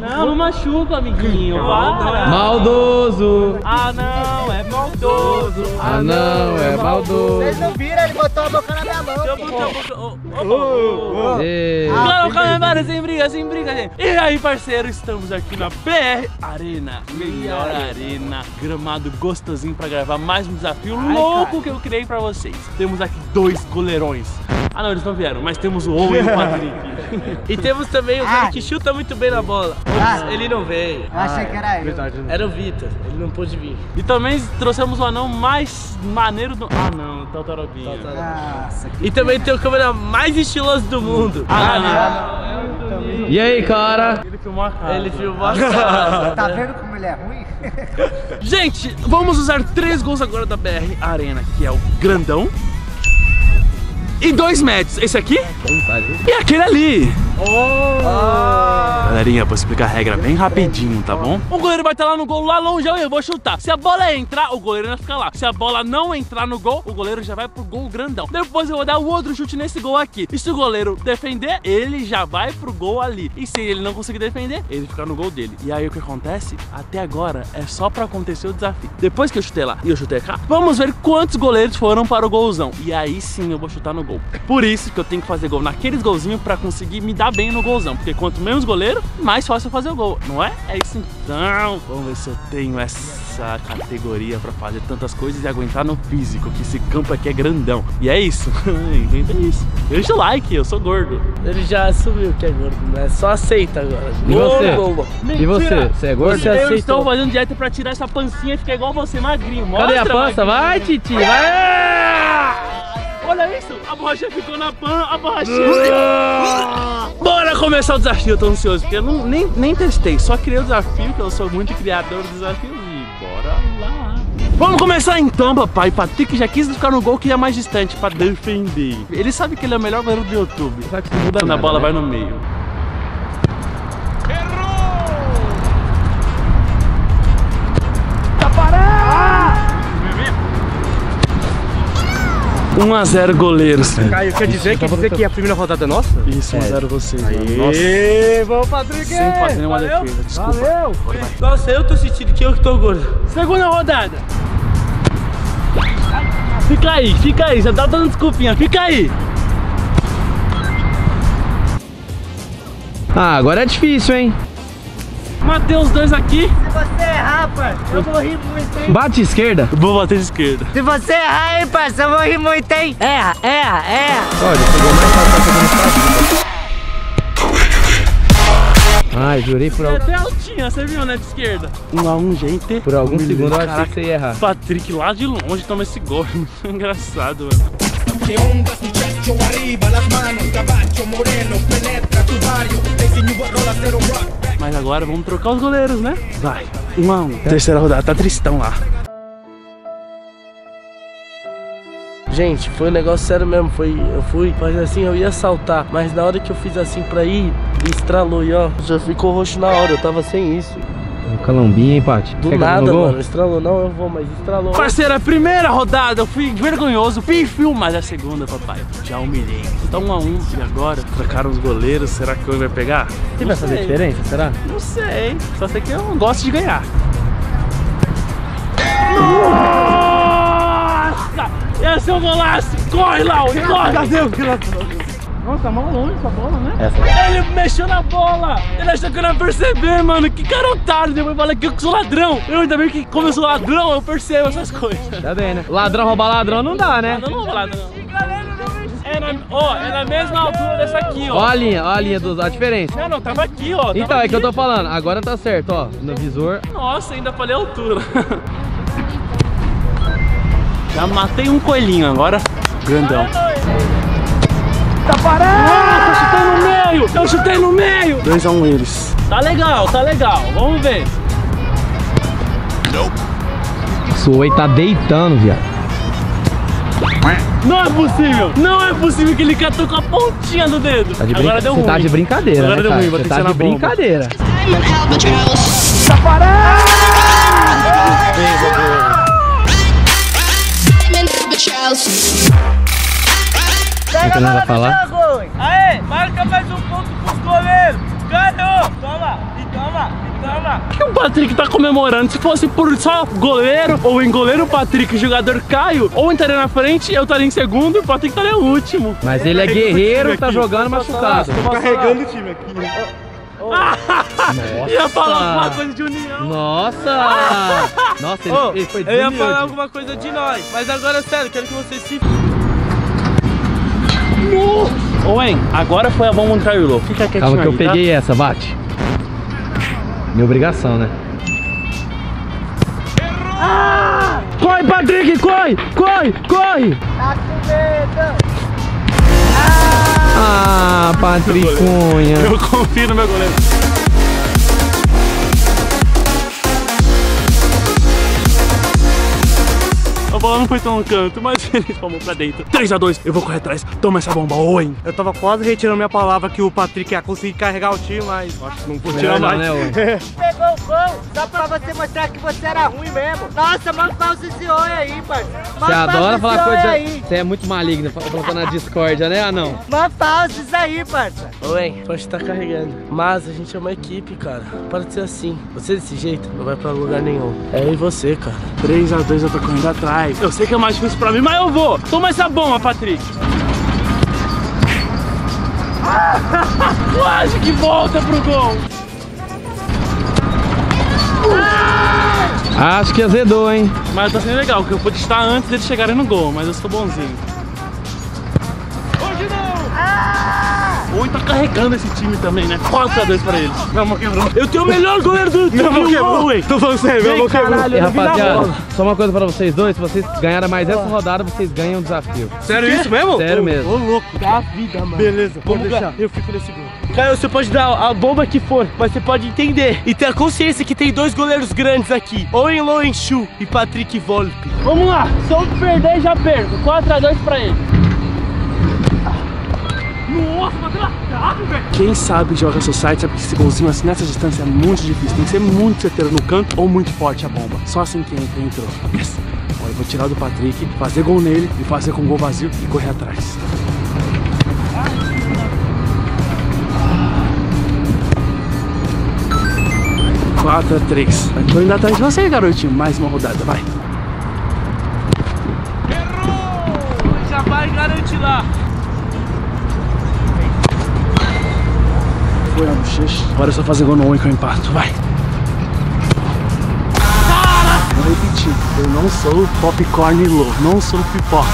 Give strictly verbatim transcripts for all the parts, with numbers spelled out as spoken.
Não, não machuca, amiguinho. Para. Maldoso. Ah, não, é maldoso. Ah, não, é maldoso. Vocês não viram, ele botou a boca na minha mão. Eu botei a boca. Calma, calma, sem briga, sem briga, gente. E aí, parceiro, estamos aqui na B R Arena. Melhor arena. Gramado gostosinho pra gravar mais um desafio louco que eu criei pra vocês. Temos aqui dois goleirões. Ah, não, eles não vieram, mas temos o Owen e o Patrick. E temos também o cara que chuta muito bem na bola. Hoje ele não veio. Eu achei que era ele. Era o Vitor, ele não pôde vir. E também trouxemos o anão mais maneiro do... Ah, não, tal Tarobinho. E também tem o câmera mais estiloso do mundo. Ah, não. E aí, cara? Ele filmou a casa. Ele filmou a casa. Tá vendo como ele é ruim? Gente, vamos usar três gols agora da B R Arena, que é o grandão. E dois médios, esse aqui e aquele ali. Oh. Ah. Galerinha, vou explicar a regra bem rapidinho, tá bom? O goleiro vai estar lá no gol, lá longe, eu vou chutar. Se a bola entrar, o goleiro vai ficar lá. Se a bola não entrar no gol, o goleiro já vai pro gol grandão. Depois eu vou dar o outro chute nesse gol aqui. E se o goleiro defender, ele já vai pro gol ali. E se ele não conseguir defender, ele fica no gol dele. E aí o que acontece? Até agora é só pra acontecer o desafio. Depois que eu chutei lá e eu chutei cá, vamos ver quantos goleiros foram para o golzão. E aí sim eu vou chutar no gol. Por isso que eu tenho que fazer gol naqueles golzinhos pra conseguir me dar bem no golzão. Porque quanto menos goleiro, mais fácil eu fazer o gol, não é? É isso então. Vamos ver se eu tenho essa categoria pra fazer tantas coisas e aguentar no físico, que esse campo aqui é grandão. E é isso. Entenda isso. Deixa o like, eu sou gordo. Ele já assumiu que é gordo, né? Só aceita agora. E você? Gordo. E você? Você é gordo? Você eu aceitou? Estou fazendo dieta pra tirar essa pancinha e ficar igual você, magrinho. Mostra. Cadê a pança? Vai, Titi! Vai! Olha isso, a borracha ficou na pan, a borracha... Bora começar o desafio, eu tô ansioso, porque eu não, nem, nem testei, só criei o desafio, que eu sou muito criador do desafio, e bora lá. Vamos começar então, papai. Patrick já quis ficar no gol, que é mais distante, pra defender. Ele sabe que ele é o melhor goleiro do YouTube, sabe que muda nada, a bola, né? Vai no meio. Errou! Tá parado! um a zero goleiros. Caio, quer dizer, quer dizer que a primeira rodada é nossa? Isso, um a zero vocês. Aê, vamos, Patrick! Sem fazer nenhuma defesa, desculpa. Valeu! Nossa, eu tô sentindo que eu que tô gordo. Segunda rodada. Fica aí, fica aí, já tá dando desculpinha, fica aí. Ah, agora é difícil, hein? Matei os dois aqui. Se você errar, parça, eu vou rir muito, hein? Bate esquerda. Vou bater de esquerda. Se você errar, hein, parça, eu vou rir muito, hein? Erra, erra, erra. Olha, pegou mais fácil. Ai, jurei por algum... Você é até altinha, você viu, né, de esquerda? Um a um, gente. Por algum segundo eu achei que você ia errar. Patrick lá de longe toma esse gol. Engraçado, velho. Mas agora vamos trocar os goleiros, né? Vai, um a um. Terceira rodada, tá tristão lá. Gente, foi um negócio sério mesmo, foi, eu fui, mas assim, eu ia saltar, mas na hora que eu fiz assim pra ir, estralou e ó, já ficou roxo na hora, eu tava sem isso. Um calambinho, hein, Paty? Do nada, mano. Estralou, não, eu vou, mas estralou. Parceira, primeira rodada, eu fui vergonhoso, pifio, mas a segunda, papai, já humilhei. Tá um a um, e agora? Trocaram os goleiros, será que o vai pegar? Você vai fazer diferença, será? Não sei, só sei que eu gosto de ganhar. Nossa! Esse é o golaço! Corre, Lau, corre! Cadê? Nossa, tá mal longe essa bola, né? Essa. Ele mexeu na bola! Ele achou que eu não ia perceber, mano. Que cara otário! Depois fala que eu sou ladrão. Eu ainda bem que, como eu sou ladrão, eu percebo essas coisas. Tá bem, né? Ladrão roubar ladrão não dá, né? Ladrão rouba ladrão. É na, ó, é na mesma altura dessa aqui, ó. Ó a linha, ó a linha, dos, a diferença. Não, não, tava aqui, ó. Tava então, aqui. É que eu tô falando. Agora tá certo, ó. No visor. Nossa, ainda falei a altura. Já matei um coelhinho agora. Grandão. Tá parado! Ah, eu chutei no meio! Eu chutei no meio! dois a um eles. Tá legal, tá legal. Vamos ver. Suei tá deitando, viado. Não é possível! Não é possível que ele catou com a pontinha do dedo. Tá de agora deu ruim. Você tá de brincadeira, agora né, deu ruim, vou ter tá que ser de brincadeira. Tá parado! Não tem nada a falar. Aê, marca mais um ponto pros goleiros. Ganhou! Toma! E toma! E toma! O que o Patrick tá comemorando? Se fosse por só goleiro, ou em goleiro, o Patrick, jogador Caio, ou estaria na frente, eu estaria em segundo e o Patrick estaria em último. Mas ele é guerreiro, tá jogando machucado. Tô carregando o time aqui. Nossa. Ia falar alguma coisa de união. Nossa! Nossa, ele, oh, ele foi eu ia falar alguma coisa de nós. Mas agora, sério, quero que vocês se... Nossa! Owen, agora foi a bomba no Caio Lô. Fica quietinho. Calma que eu aí, peguei tá? Essa, bate. Minha obrigação, né? Errou! Ah! Corre, Patrick, corre! Corre, corre! Tá com medo! Ah, Patricunha! Eu confio no meu goleiro. A bola não foi tão no canto, mas ele tomou pra dentro. três a dois, eu vou correr atrás. Toma essa bomba, Owen! Eu tava quase retirando minha palavra que o Patrick ia conseguir carregar o time, mas acho que não vou tirar mais. Não, né, pegou o gol, só pra você mostrar que você era ruim mesmo. Nossa, manda pausa esse Owen aí, parceiro. Você adora falar coisa aí. Você é muito maligno, falando na discórdia, né, anão? Manda pausa isso aí, parça. Owen, pode estar carregando, mas a gente é uma equipe, cara. Para de ser assim. Você desse jeito não vai pra lugar nenhum. É eu e você, cara. três a dois eu tô correndo atrás. Eu sei que é mais difícil pra mim, mas eu vou! Toma essa bomba, Patrick! Quase que volta pro gol! Acho que azedou, hein? Mas tá sendo legal, porque eu pude estar antes deles chegarem no gol, mas eu sou bonzinho. Hoje não! O Owen tá carregando esse time também, né? quatro a dois pra eles. Meu amor quebrou. Eu tenho o melhor goleiro do time! Meu amor quebrou, ué! Tô falando sério, meu amor quebrou! Rapaziada, só uma coisa pra vocês dois, se vocês ganharem mais essa rodada, vocês ganham um desafio. Sério isso mesmo? Sério mesmo. Ô louco, da vida, mano. Beleza, vamos deixar. Eu fico nesse gol. Caio, você pode dar a bomba que for, mas você pode entender e ter a consciência que tem dois goleiros grandes aqui. Owen Lowenchu e Patrick Volpe. Vamos lá, se eu perder, já perco. quatro a dois pra ele. Nossa, bateu na trave, velho. Quem sabe joga society sabe que esse golzinho assim nessa distância é muito difícil. Tem que ser muito certeiro no canto ou muito forte a bomba. Só assim que entra, entrou. Yes. Ó, eu vou tirar do Patrick, fazer gol nele e fazer com o gol vazio e correr atrás. quatro a três. Tô indo atrás de você, garotinho. Mais uma rodada, vai. Errou! Já vai garantir lá. Agora é só fazer gol no Owen que eu empato, vai! Cara! Vou repetir, eu não sou popcorn low, não sou pipoca.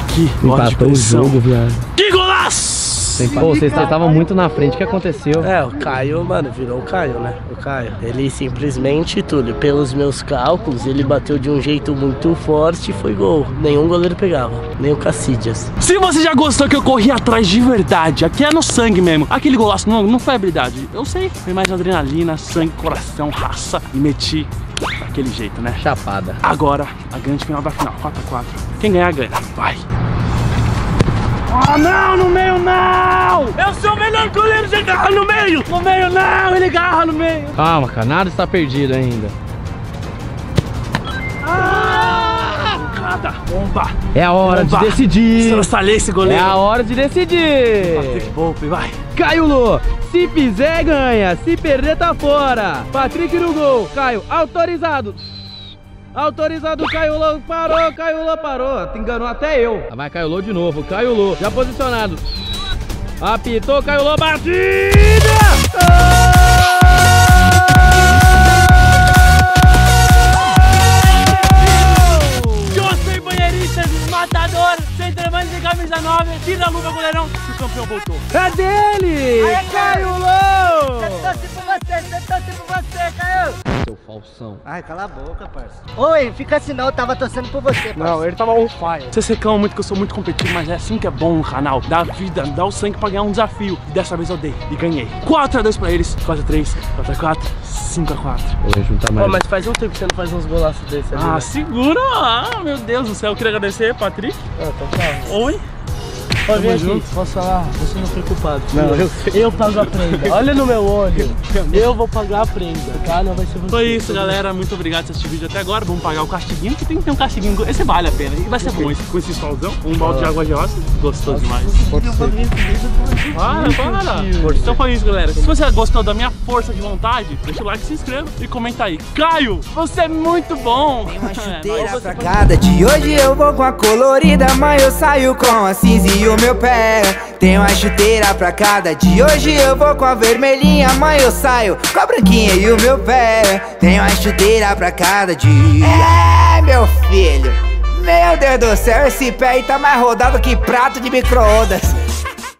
Aqui, empatou o jogo, viado. Que golaço! Pô, vocês estavam muito na frente, o que aconteceu? É, o Caio, mano, virou o Caio, né? O Caio, ele simplesmente, Túlio, pelos meus cálculos, ele bateu de um jeito muito forte e foi gol. Nenhum goleiro pegava, nem o Cassidias. Se você já gostou que eu corri atrás de verdade, aqui é no sangue mesmo. Aquele golaço não, não foi habilidade, eu sei. Foi mais adrenalina, sangue, coração, raça e meti daquele jeito, né? Chapada. Agora, a grande final da final, quatro a quatro. Quem ganhar, ganha. Vai! Ah, não, no meio não! Eu sou o melhor goleiro de garra no meio! No meio não, ele garra no meio! Calma, cara, nada está perdido ainda. Ah! Nada! Bomba! É a hora Bomba. de decidir! Estraçalhei esse goleiro! É a hora de decidir! Patrick Volpe, vai! Caio Lô, se fizer ganha, se perder tá fora! Patrick no gol, Caio, autorizado! Autorizado, Caio Lô parou, Caio Lô parou, te enganou até eu. Vai Caio Lô de novo, Caio Lô, já posicionado. Apitou, Caio Lô, batida! Oh! Eu sei banheiristas, matador, centroavante de camisa nove, tira a luva, goleirão, e o campeão voltou. É dele! Aê, Caio Lô! Eu torci por você, eu torci por você, Caio! Seu falsão. Ai, cala a boca, parça. Owen, fica assim não, eu tava torcendo por você, parça. Não, ele tava on fire. Vocês reclamam muito que eu sou muito competitivo, mas é assim que é bom no canal. Dá vida, dá o sangue pra ganhar um desafio. E dessa vez eu dei e ganhei. quatro a dois pra eles, quatro a três, quatro a quatro, cinco a quatro. Owen, não tá mais. Pô, mas faz um tempo que você não faz uns golaços desses ali. Ah, né? Segura! Ah, meu Deus do céu, eu queria agradecer, Patrick. Ah, então tá. Owen. Pode ver aqui, posso falar? Você não foi culpado. Não, eu, eu pago a prenda. Olha no meu olho. Eu vou pagar a prenda, tá? Não vai ser você. Foi isso, galera. Muito obrigado por assistir o vídeo até agora. Vamos pagar o castiguinho, que tem que ter um castiguinho. Esse vale a pena. E vai ser bom esse, com esse solzão. Um balde de água de roça. Gostou demais. Para, para. Então foi isso, galera. Se você gostou da minha força de vontade, deixa o like, se inscreva e comenta aí. Caio, você é muito bom. Tem uma chuteira sacada. De hoje eu vou com a colorida, mas eu saio com a cinza e o meu pé. Tem uma chuteira pra cada. De hoje eu vou com a vermelhinha, mas eu saio com a branquinha e o meu pé. Tem uma chuteira pra cada dia. É, meu filho, meu Deus do céu, esse pé aí tá mais rodado que prato de micro-ondas.